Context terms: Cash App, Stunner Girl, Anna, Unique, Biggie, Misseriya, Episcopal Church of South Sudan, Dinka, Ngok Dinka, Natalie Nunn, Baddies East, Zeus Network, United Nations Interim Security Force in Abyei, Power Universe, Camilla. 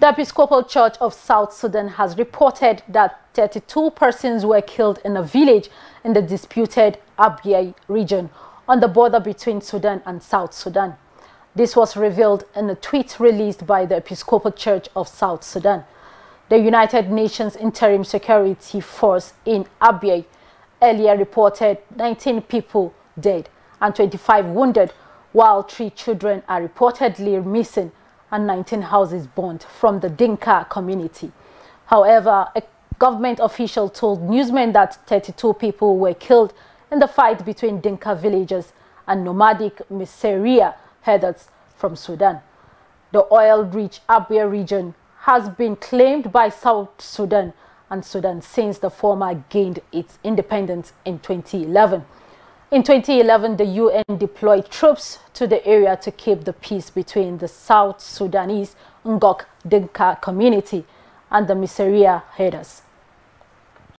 The Episcopal Church of South Sudan has reported that 32 persons were killed in a village in the disputed Abyei region on the border between Sudan and South Sudan. This was revealed in a tweet released by the Episcopal Church of South Sudan. The United Nations Interim Security Force in Abyei earlier reported 19 people dead and 25 wounded, while 3 children are reportedly missing and 19 houses burned from the Dinka community. However, a government official told newsmen that 32 people were killed in the fight between Dinka villagers and nomadic Misseriya herders from Sudan. The oil-rich Abyei region has been claimed by South Sudan and Sudan since the former gained its independence in 2011. In 2011, the UN deployed troops to the area to keep the peace between the South Sudanese Ngok Dinka community and the Misseriya herders.